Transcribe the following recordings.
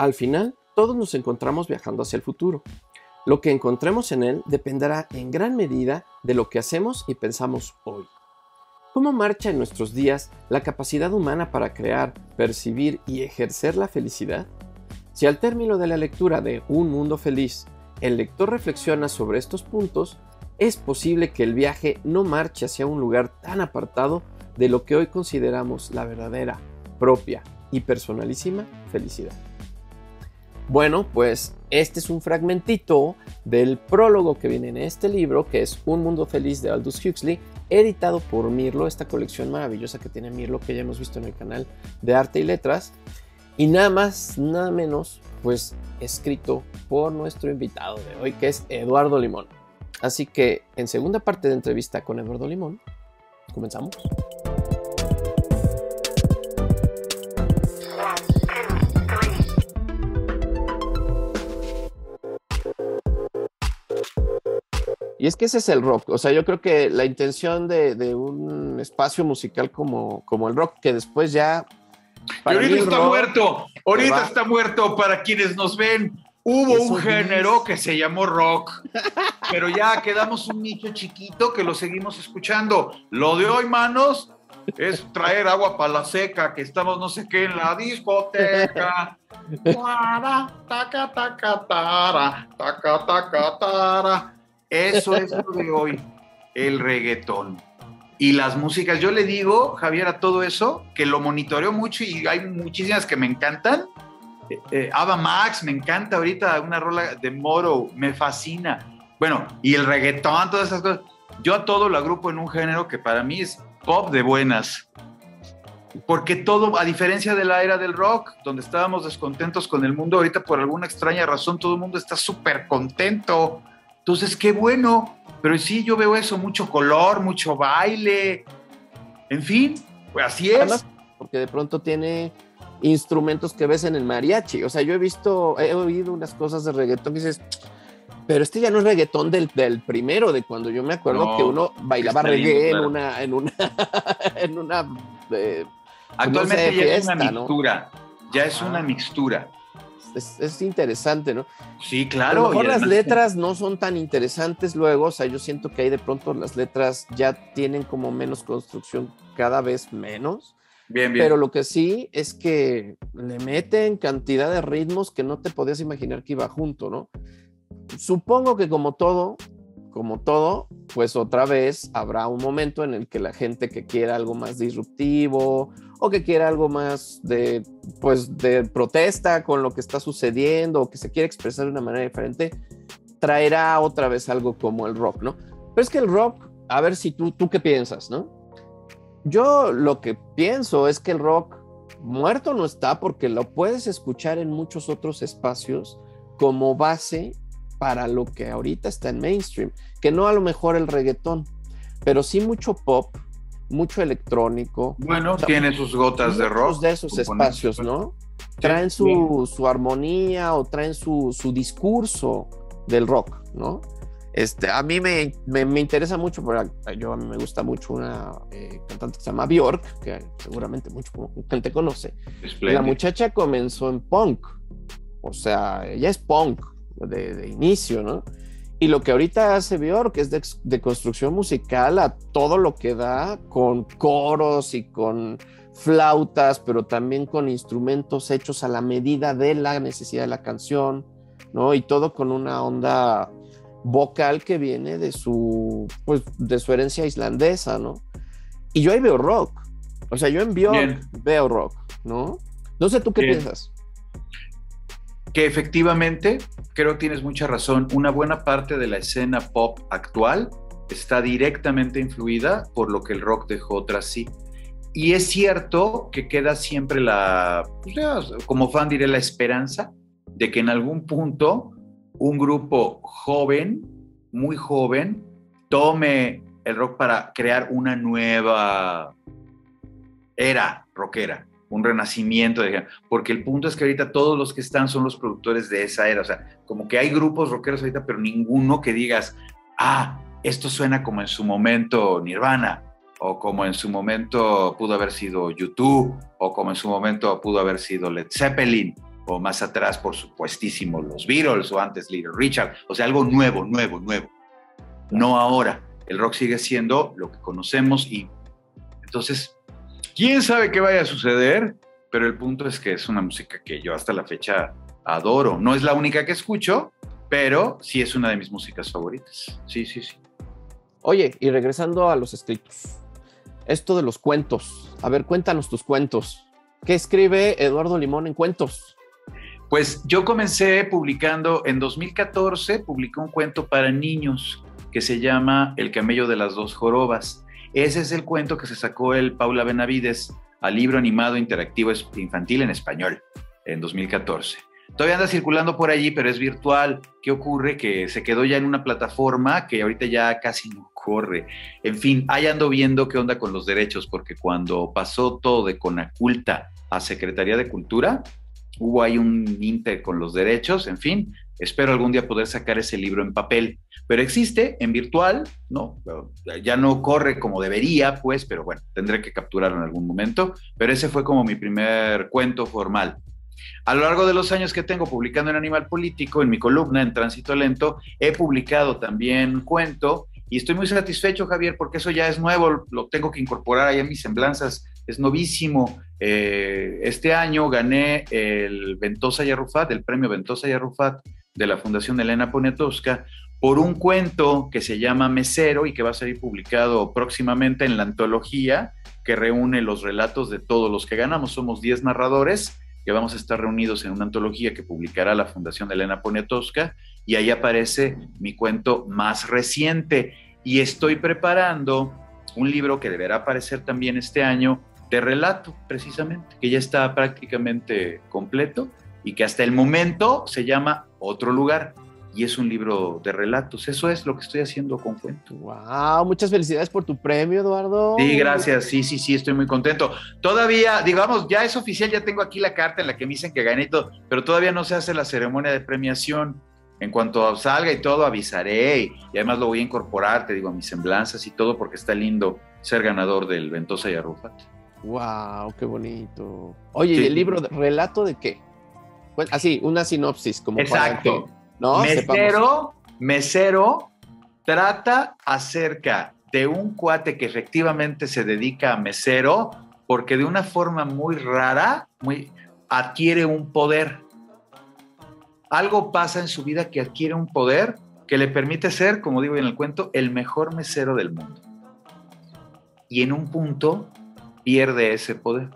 Al final, todos nos encontramos viajando hacia el futuro. Lo que encontremos en él dependerá en gran medida de lo que hacemos y pensamos hoy. ¿Cómo marcha en nuestros días la capacidad humana para crear, percibir y ejercer la felicidad? Si al término de la lectura de Un Mundo Feliz, el lector reflexiona sobre estos puntos, es posible que el viaje no marche hacia un lugar tan apartado de lo que hoy consideramos la verdadera, propia y personalísima felicidad. Bueno, pues este es un fragmentito del prólogo que viene en este libro, que es Un Mundo Feliz de Aldous Huxley, editado por Mirlo, esta colección maravillosa que tiene Mirlo, que ya hemos visto en el canal de Arte y Letras, y nada más, nada menos, pues escrito por nuestro invitado de hoy, que es Eduardo Limón. Así que en segunda parte de entrevista con Eduardo Limón, comenzamos. Y es que ese es el rock, o sea, yo creo que la intención de un espacio musical como el rock, que después ya... Y ahorita está muerto, para quienes nos ven, hubo un género que se llamó rock, pero ya quedamos un nicho chiquito que lo seguimos escuchando. Lo de hoy, manos, es traer agua para la seca, que estamos no sé qué en la discoteca. Eso es lo de hoy, el reggaetón. Y las músicas, yo le digo, Javier, a todo eso, que lo monitoreo mucho y hay muchísimas que me encantan. Ava Max, me encanta ahorita, una rola de Moro, me fascina. Bueno, y el reggaetón, todas esas cosas. Yo a todo lo agrupo en un género que para mí es pop de buenas. Porque todo, a diferencia de la era del rock, donde estábamos descontentos con el mundo, ahorita por alguna extraña razón todo el mundo está súper contento. Entonces, qué bueno, pero sí, yo veo eso, mucho color, mucho baile, en fin, pues así es. Además, porque de pronto tiene instrumentos que ves en el mariachi, o sea, yo he oído unas cosas de reggaetón que dices, pero este ya no es reggaetón del primero, de cuando yo me acuerdo que uno bailaba reggae lindo, claro. Actualmente no sé, fiesta, ya es una mixtura, ¿no? Es interesante, ¿no? Sí, claro. A lo mejor las letras no son tan interesantes luego, o sea, yo siento que ahí de pronto las letras ya tienen como menos construcción, cada vez menos. Bien, bien. Pero lo que sí es que le meten cantidad de ritmos que no te podías imaginar que iba junto, ¿no? Supongo que como todo, pues otra vez habrá un momento en el que la gente que quiera algo más disruptivo o que quiera algo más de protesta con lo que está sucediendo o que se quiere expresar de una manera diferente, traerá otra vez algo como el rock, ¿no? Pero es que el rock, a ver si tú qué piensas, ¿no? Yo lo que pienso es que el rock muerto no está, porque lo puedes escuchar en muchos otros espacios como base para lo que ahorita está en mainstream, que no a lo mejor el reggaetón, pero sí mucho pop, mucho electrónico. Bueno, o sea, tiene sus gotas de rock. De esos espacios, ¿no? Traen su armonía o traen su discurso del rock, ¿no? A mí me interesa mucho, a mí me gusta mucho una cantante que se llama Bjork, que seguramente mucha gente conoce. La muchacha comenzó en punk, o sea, ella es punk de inicio, ¿no? Y lo que ahorita hace Bjork es de construcción musical a todo lo que da, con coros y con flautas, pero también con instrumentos hechos a la medida de la necesidad de la canción, ¿no? Y todo con una onda vocal que viene de su herencia islandesa, ¿no? Y yo ahí veo rock, o sea, yo en Bjork veo rock, ¿no? No sé, ¿tú qué piensas? Que efectivamente, creo que tienes mucha razón, una buena parte de la escena pop actual está directamente influida por lo que el rock dejó tras sí. Y es cierto que queda siempre como fan diré, la esperanza de que en algún punto un grupo joven, muy joven, tome el rock para crear una nueva era rockera. Un renacimiento, porque el punto es que ahorita todos los que están son los productores de esa era, o sea, como que hay grupos rockeros ahorita, pero ninguno que digas, esto suena como en su momento Nirvana, o como en su momento pudo haber sido YouTube, o como en su momento pudo haber sido Led Zeppelin, o más atrás, por supuestísimo, los Beatles, o antes Little Richard, o sea, algo nuevo, no ahora. El rock sigue siendo lo que conocemos y entonces, quién sabe qué vaya a suceder, pero el punto es que es una música que yo hasta la fecha adoro. No es la única que escucho, pero sí es una de mis músicas favoritas. Sí. Oye, y regresando a los escritos, esto de los cuentos. A ver, cuéntanos tus cuentos. ¿Qué escribe Eduardo Limón en cuentos? Pues yo comencé publicando, en 2014, publiqué un cuento para niños que se llama El camello de las dos jorobas. Ese es el cuento que se sacó el Paula Benavides al libro animado interactivo infantil en español, en 2014. Todavía anda circulando por allí, pero es virtual. ¿Qué ocurre? Que se quedó ya en una plataforma que ahorita ya casi no corre. En fin, ahí ando viendo qué onda con los derechos, porque cuando pasó todo de Conaculta a Secretaría de Cultura, hubo ahí un inter con los derechos, en fin. Espero algún día poder sacar ese libro en papel. Pero existe en virtual, ¿no? Ya no corre como debería, pues, pero bueno, tendré que capturarlo en algún momento. Pero ese fue como mi primer cuento formal. A lo largo de los años que tengo publicando en Animal Político, en mi columna, en Tránsito Lento, he publicado también cuento y estoy muy satisfecho, Javier, porque eso ya es nuevo, lo tengo que incorporar ahí en mis semblanzas, es novísimo. Este año gané el Ventosa y Arrufat, el premio Ventosa y Arrufat de la Fundación Elena Poniatowska, por un cuento que se llama Mesero y que va a ser publicado próximamente en la antología que reúne los relatos de todos los que ganamos. Somos 10 narradores que vamos a estar reunidos en una antología que publicará la Fundación Elena Poniatowska, y ahí aparece mi cuento más reciente. Y estoy preparando un libro que deberá aparecer también este año de relato, precisamente, que ya está prácticamente completo y que hasta el momento se llama Otro lugar, y es un libro de relatos. Eso es lo que estoy haciendo con cuento. ¡Wow! Muchas felicidades por tu premio, Eduardo. Sí, gracias. Sí, estoy muy contento. Todavía, digamos, ya es oficial, ya tengo aquí la carta en la que me dicen que gané y todo, pero todavía no se hace la ceremonia de premiación. En cuanto salga y todo, avisaré y además lo voy a incorporar, te digo, a mis semblanzas y todo, porque está lindo ser ganador del Ventosa y Arrufat. ¡Wow! ¡Qué bonito! Oye, sí. ¿Y el libro, relato de qué? Pues, así, una sinopsis. Como exacto. Para que... No, mesero trata acerca de un cuate que efectivamente se dedica a mesero porque de una forma muy rara adquiere un poder. Algo pasa en su vida que adquiere un poder que le permite ser, como digo en el cuento, el mejor mesero del mundo. Y en un punto pierde ese poder.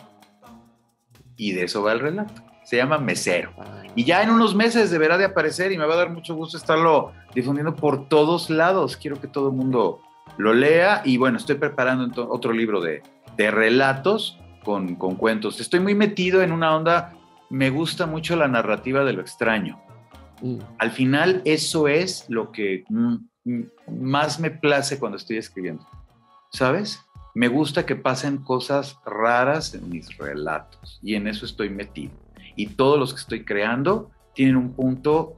Y de eso va el relato. Se llama Mesero. Y ya en unos meses deberá de aparecer y me va a dar mucho gusto estarlo difundiendo por todos lados. Quiero que todo el mundo lo lea. Y bueno, estoy preparando otro libro de relatos con cuentos. Estoy muy metido en una onda, me gusta mucho la narrativa de lo extraño. Al final eso es lo que más me place cuando estoy escribiendo. ¿Sabes? Me gusta que pasen cosas raras en mis relatos y en eso estoy metido. Y todos los que estoy creando tienen un punto,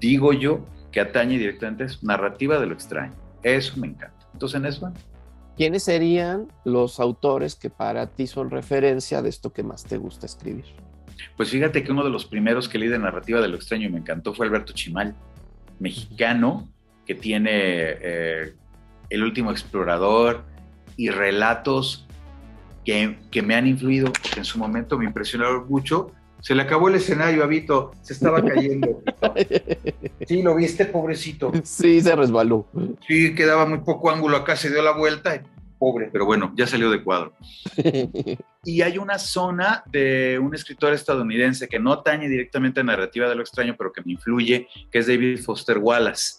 digo yo, que atañe directamente a su narrativa de lo extraño. Eso me encanta. Entonces, en eso... ¿Quiénes serían los autores que para ti son referencia de esto que más te gusta escribir? Pues fíjate que uno de los primeros que leí de narrativa de lo extraño y me encantó fue Alberto Chimal, mexicano, que tiene El último explorador y relatos que me han influido, porque en su momento me impresionaron mucho. Se le acabó el escenario a Vito, se estaba cayendo. Sí, ¿lo viste, pobrecito? Sí, se resbaló. Sí, quedaba muy poco ángulo acá, se dio la vuelta, pobre, pero bueno, ya salió de cuadro. Y hay una zona de un escritor estadounidense que no atañe directamente a narrativa de lo extraño, pero que me influye, que es David Foster Wallace.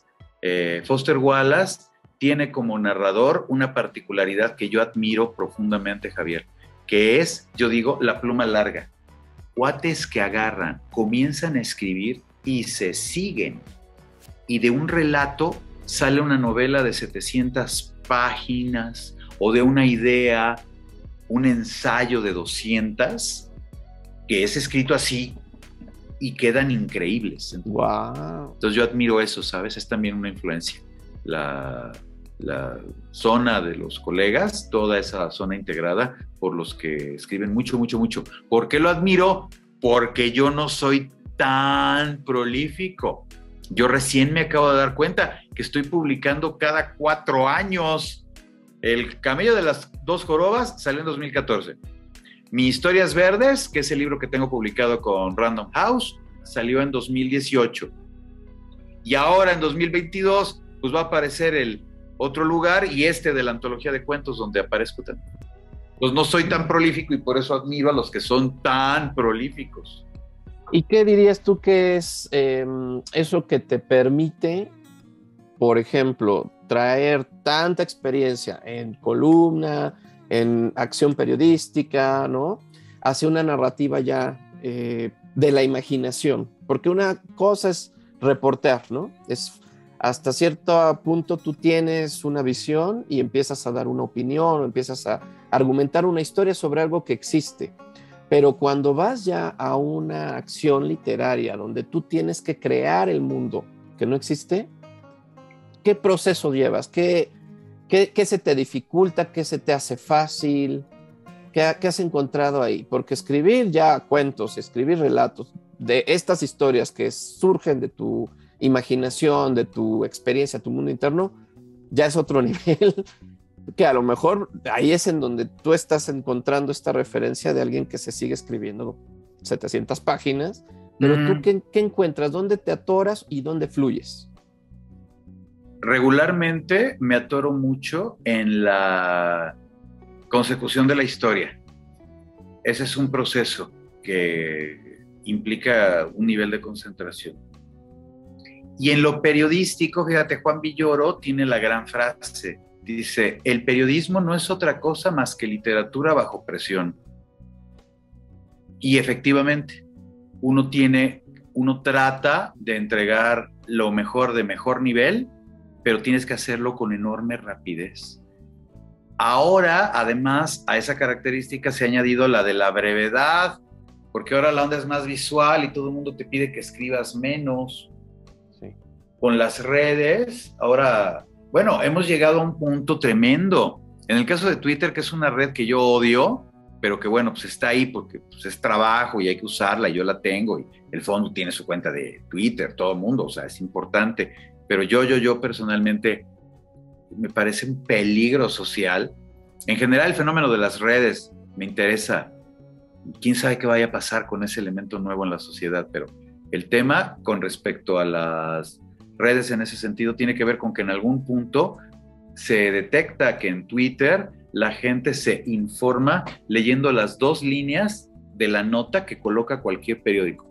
Foster Wallace tiene como narrador una particularidad que yo admiro profundamente, Javier, que es, yo digo, la pluma larga. Cuates que agarran, comienzan a escribir y se siguen. Y de un relato sale una novela de 700 páginas o de una idea, un ensayo de 200, que es escrito así y quedan increíbles. Wow. Entonces yo admiro eso, ¿sabes? Es también una influencia. La zona de los colegas, toda esa zona integrada por los que escriben mucho. ¿Por qué lo admiro? porque yo no soy tan prolífico. Yo recién me acabo de dar cuenta que estoy publicando cada 4 años. El camello de las dos jorobas salió en 2014. Mis historias verdes, que es el libro que tengo publicado con Random House, salió en 2018. Y ahora en 2022, pues va a aparecer el Otro Lugar y este de la antología de cuentos donde aparezco también. Pues no soy tan prolífico y por eso admiro a los que son tan prolíficos. ¿Y qué dirías tú que es eso que te permite, por ejemplo, traer tanta experiencia en columna, en acción periodística, ¿no?, hacia una narrativa ya de la imaginación? Porque una cosa es reportear, ¿no? Es hasta cierto punto tú tienes una visión y empiezas a dar una opinión, empiezas a argumentar una historia sobre algo que existe. Pero cuando vas ya a una acción literaria donde tú tienes que crear el mundo que no existe, ¿qué proceso llevas? ¿Qué se te dificulta? ¿Qué se te hace fácil? ¿Qué has encontrado ahí? Porque escribir ya cuentos, escribir relatos de estas historias que surgen de tu imaginación, de tu experiencia, tu mundo interno, ya es otro nivel, que a lo mejor ahí es en donde tú estás encontrando esta referencia de alguien que se sigue escribiendo 700 páginas, pero tú ¿qué encuentras? ¿Dónde te atoras y dónde fluyes? Regularmente me atoro mucho en la consecución de la historia. Ese es un proceso que implica un nivel de concentración. Y en lo periodístico, fíjate, Juan Villoro tiene la gran frase, dice: el periodismo no es otra cosa más que literatura bajo presión. Y efectivamente, uno trata de entregar lo mejor de mejor nivel, pero tienes que hacerlo con enorme rapidez. Ahora, además, a esa característica se ha añadido la de la brevedad, porque ahora la onda es más visual y todo el mundo te pide que escribas menos. Sí. Con las redes, ahora, bueno, hemos llegado a un punto tremendo. En el caso de Twitter, que es una red que yo odio, pero que bueno, pues está ahí porque pues, es trabajo y hay que usarla, yo la tengo, y el Fondo tiene su cuenta de Twitter, todo el mundo, o sea, es importante. Pero yo personalmente me parece un peligro social. En general, el fenómeno de las redes me interesa. ¿Quién sabe qué vaya a pasar con ese elemento nuevo en la sociedad? Pero el tema con respecto a las redes en ese sentido tiene que ver con que en algún punto se detecta que en Twitter la gente se informa leyendo las 2 líneas de la nota que coloca cualquier periódico.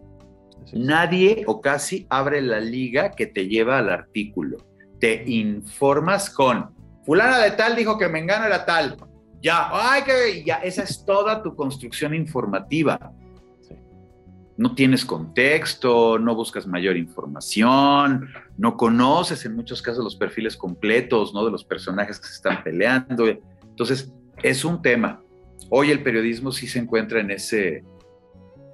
Nadie o casi abre la liga que te lleva al artículo. Te informas con fulana de tal dijo que mengano era tal. Ya, ay, que ya, esa es toda tu construcción informativa. Sí. No tienes contexto, no buscas mayor información, no conoces en muchos casos los perfiles completos, ¿no?, de los personajes que se están peleando. Entonces, es un tema. Hoy el periodismo sí se encuentra en ese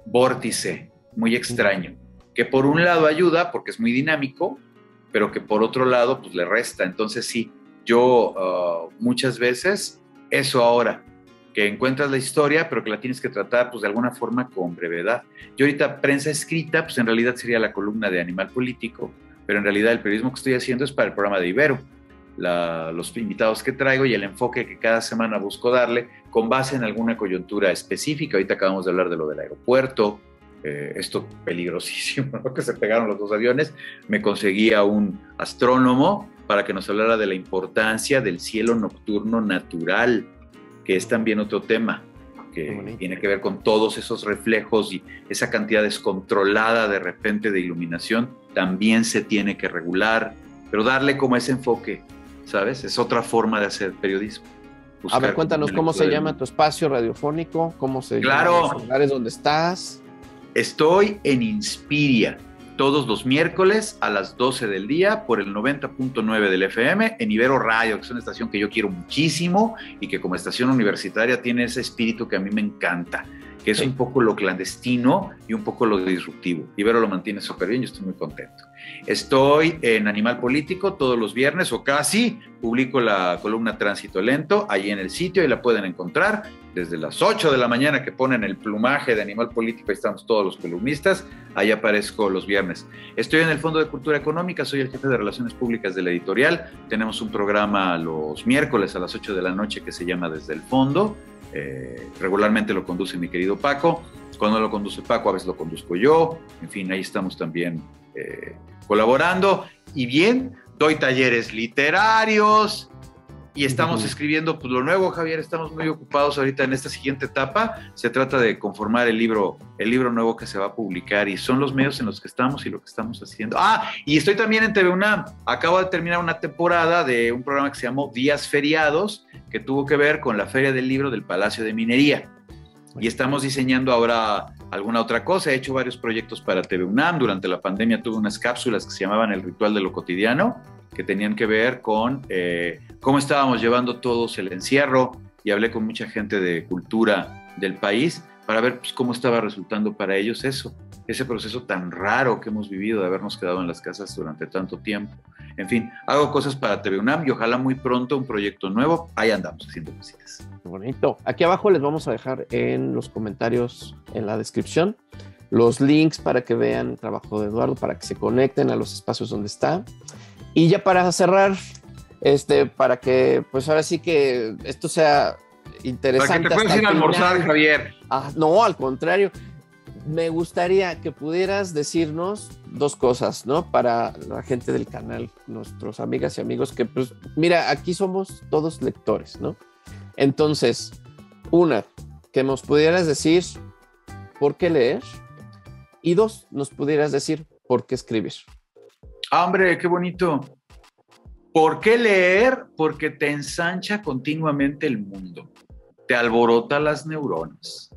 vórtice muy extraño, que por un lado ayuda porque es muy dinámico, pero que por otro lado pues le resta. Entonces sí, yo muchas veces, eso ahora, que encuentras la historia, pero que la tienes que tratar pues de alguna forma con brevedad. Yo ahorita prensa escrita, pues en realidad sería la columna de Animal Político, pero en realidad el periodismo que estoy haciendo es para el programa de Ibero, los invitados que traigo y el enfoque que cada semana busco darle con base en alguna coyuntura específica. Ahorita acabamos de hablar de lo del aeropuerto, esto peligrosísimo, ¿no?, que se pegaron los 2 aviones, me conseguí a un astrónomo para que nos hablara de la importancia del cielo nocturno natural, que es también otro tema, que tiene que ver con todos esos reflejos y esa cantidad descontrolada de repente de iluminación, también se tiene que regular, pero darle como ese enfoque, ¿sabes? Es otra forma de hacer periodismo. A ver, cuéntanos cómo se llama tu espacio radiofónico, cómo se llama los lugares donde estás. Estoy en Inspiria, todos los miércoles a las 12 del día por el 90.9 del FM en Ibero Radio, que es una estación que yo quiero muchísimo y que como estación universitaria tiene ese espíritu que a mí me encanta. que es un poco lo clandestino y un poco lo disruptivo. Ibero lo mantiene súper bien, yo estoy muy contento. Estoy en Animal Político todos los viernes, o casi, publico la columna Tránsito Lento, ahí en el sitio, y la pueden encontrar desde las 8 de la mañana que ponen el plumaje de Animal Político, ahí estamos todos los columnistas, ahí aparezco los viernes. Estoy en el Fondo de Cultura Económica, soy el jefe de Relaciones Públicas de la editorial, tenemos un programa los miércoles a las 8 de la noche que se llama Desde el Fondo. Regularmente lo conduce mi querido Paco, cuando lo conduce Paco a veces lo conduzco yo, en fin, ahí estamos también colaborando, y bien, doy talleres literarios y estamos escribiendo pues, lo nuevo, Javier, estamos muy ocupados ahorita en esta siguiente etapa, se trata de conformar el libro nuevo que se va a publicar, y son los medios en los que estamos y lo que estamos haciendo. Y estoy también en TV UNAM, acabo de terminar una temporada de un programa que se llamó Días Feriados, que tuvo que ver con la Feria del Libro del Palacio de Minería, y estamos diseñando ahora alguna otra cosa. He hecho varios proyectos para TV UNAM, durante la pandemia tuve unas cápsulas que se llamaban El ritual de lo cotidiano, que tenían que ver con cómo estábamos llevando todos el encierro, y hablé con mucha gente de cultura del país para ver pues, cómo estaba resultando para ellos eso, ese proceso tan raro que hemos vivido de habernos quedado en las casas durante tanto tiempo. En fin, hago cosas para TV UNAM y ojalá muy pronto un proyecto nuevo. Ahí andamos haciendo cositas. Bonito. Aquí abajo les vamos a dejar en los comentarios, en la descripción, los links para que vean el trabajo de Eduardo, para que se conecten a los espacios donde está. Y ya para cerrar, para que, pues ahora sí que esto sea interesante. Para que te puedas ir a almorzar, Javier. No, al contrario. Me gustaría que pudieras decirnos dos cosas, ¿no? Para la gente del canal, nuestros amigas y amigos, que pues, mira, aquí somos todos lectores, ¿no? Entonces, una, que nos pudieras decir por qué leer, y dos, nos pudieras decir por qué escribir. ¡Hombre, qué bonito! ¿Por qué leer? Porque te ensancha continuamente el mundo, te alborota las neuronas.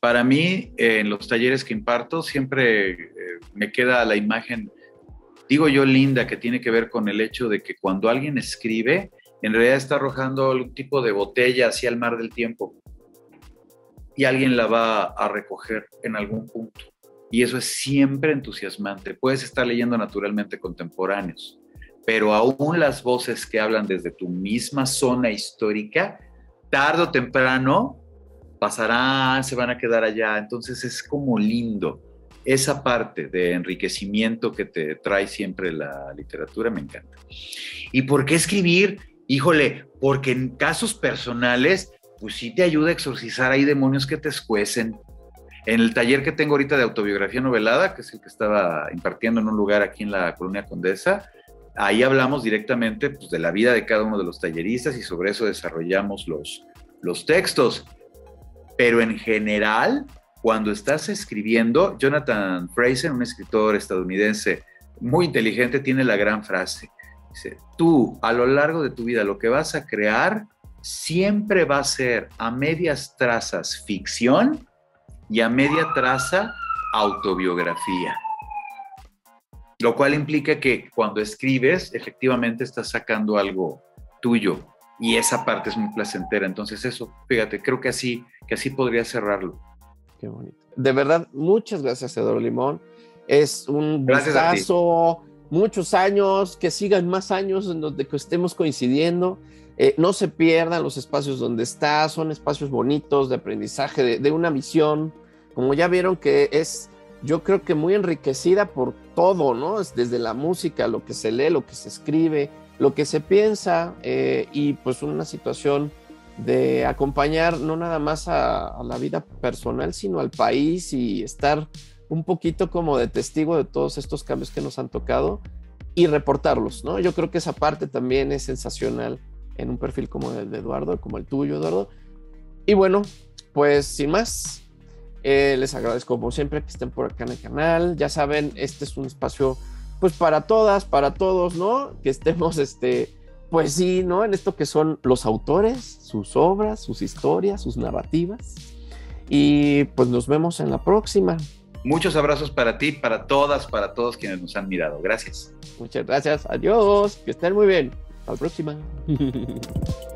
Para mí, en los talleres que imparto, siempre me queda la imagen, digo yo, linda, que tiene que ver con el hecho de que cuando alguien escribe, en realidad está arrojando algún tipo de botella hacia el mar del tiempo y alguien la va a recoger en algún punto. Y eso es siempre entusiasmante. Puedes estar leyendo naturalmente contemporáneos, pero aún las voces que hablan desde tu misma zona histórica, tarde o temprano, pasarán, se van a quedar allá. Entonces es como lindo esa parte de enriquecimiento que te trae siempre la literatura, me encanta. ¿Y por qué escribir? Híjole, porque en casos personales, pues sí te ayuda a exorcizar, hay demonios que te escuecen. En el taller que tengo ahorita de autobiografía novelada, que es el que estaba impartiendo en un lugar aquí en la Colonia Condesa, ahí hablamos directamente pues, de la vida de cada uno de los talleristas y sobre eso desarrollamos los textos. Pero en general, cuando estás escribiendo, Jonathan Frazer, un escritor estadounidense muy inteligente, tiene la gran frase. Dice, tú, a lo largo de tu vida, lo que vas a crear siempre va a ser a medias trazas ficción y a media traza autobiografía. Lo cual implica que cuando escribes, efectivamente estás sacando algo tuyo. Y esa parte es muy placentera. Entonces eso, fíjate, creo que así podría cerrarlo. Qué bonito. De verdad, muchas gracias, Eduardo Limón. Es un gustazo, muchos años, que sigan más años en donde que estemos coincidiendo. No se pierdan los espacios donde está, son espacios bonitos de aprendizaje, de una visión. Como ya vieron que es, yo creo que muy enriquecida por todo, ¿no? Es desde la música, lo que se lee, lo que se escribe, lo que se piensa, y pues una situación de acompañar no nada más a la vida personal, sino al país y estar un poquito como de testigo de todos estos cambios que nos han tocado y reportarlos, ¿no? Yo creo que esa parte también es sensacional en un perfil como el de Eduardo, como el tuyo, Eduardo. Y bueno, pues sin más, les agradezco como siempre que estén por acá en el canal. Ya saben, este es un espacio pues para todas, para todos, ¿no? Que estemos, pues sí, ¿no? En esto que son los autores, sus obras, sus historias, sus narrativas. Y pues nos vemos en la próxima. Muchos abrazos para ti, para todas, para todos quienes nos han mirado. Gracias. Muchas gracias. Adiós. Que estén muy bien. Hasta la próxima.